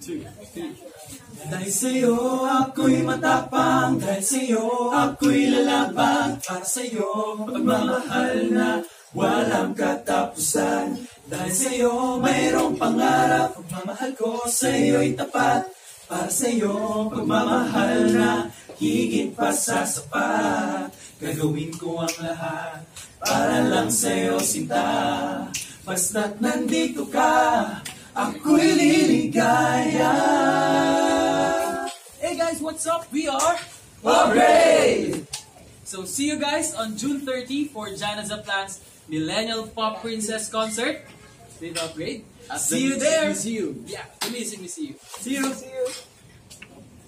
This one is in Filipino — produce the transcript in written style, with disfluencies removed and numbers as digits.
2, 3. Dahil sa'yo ako'y matapang, dahil sa'yo ako'y lalabang, para sa'yo magmamahal na walang katapusan. Dahil sa'yo mayroong pangarap, pagmamahal ko sa'yo'y tapat, para sa'yo pagmamahal na higit pa sa sapat. Gagawin ko ang lahat para lang sa'yo sinta. Basta't nandito ka, ako'y liligaya. Hey guys, what's up? We are Upgrade! So see you guys on June 30 for Jana's Plans Millennial Pop Princess concert with Upgrade. See you there! See you! Yeah, amazing to see you. See you! See you!